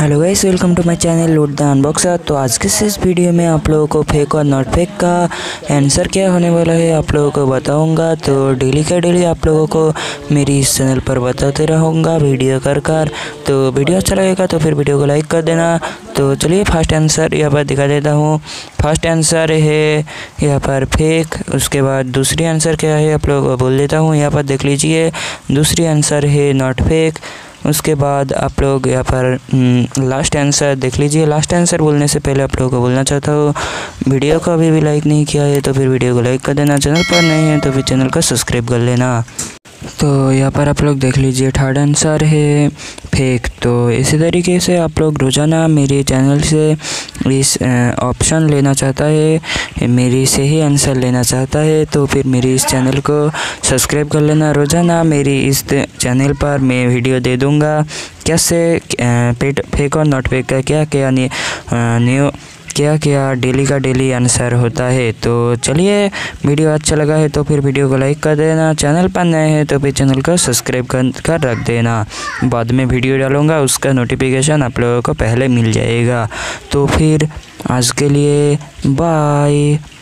Hello guys, welcome to my channel loot the unboxer. तो आज के इस वीडियो में आप लोगों को फेक और नॉट फेक का आंसर क्या होने वाला है आप लोगों को बताऊंगा। तो डेली का डेली आप लोगों को मेरी इस चैनल पर बताते रहूंगा वीडियो कर। तो वीडियो अच्छा लगेगा तो फिर वीडियो को लाइक कर देना। तो चलिए फर्स्ट आंसर यहाँ पर दिखा देता हूँ। फर्स्ट आंसर है यहाँ पर फेक। उसके बाद दूसरी आंसर क्या है आप लोगों को बोल देता हूँ, यहाँ पर देख लीजिए। दूसरी आंसर है नॉट फेक। उसके बाद आप लोग यहाँ पर लास्ट आंसर देख लीजिए। लास्ट आंसर बोलने से पहले आप लोगों को बोलना चाहता हूँ, वीडियो को अभी भी लाइक नहीं किया है तो फिर वीडियो को लाइक कर देना। चैनल पर नहीं है तो फिर चैनल को सब्सक्राइब कर लेना। तो यहाँ पर आप लोग देख लीजिए थर्ड आंसर है फेक। तो इसी तरीके से आप लोग रोज़ाना मेरे चैनल से इस ऑप्शन लेना चाहता है, मेरी से ही आंसर लेना चाहता है तो फिर मेरी इस चैनल को सब्सक्राइब कर लेना। रोज़ाना मेरी इस चैनल पर मैं वीडियो दे दूँगा कैसे फेक और नॉट फेक का क्या क्या न्यू क्या डेली का डेली आंसर होता है। तो चलिए, वीडियो अच्छा लगा है तो फिर वीडियो को लाइक कर देना। चैनल पर नए हैं तो फिर चैनल को सब्सक्राइब कर रख देना। बाद में वीडियो डालूंगा, उसका नोटिफिकेशन आप लोगों को पहले मिल जाएगा। तो फिर आज के लिए बाय।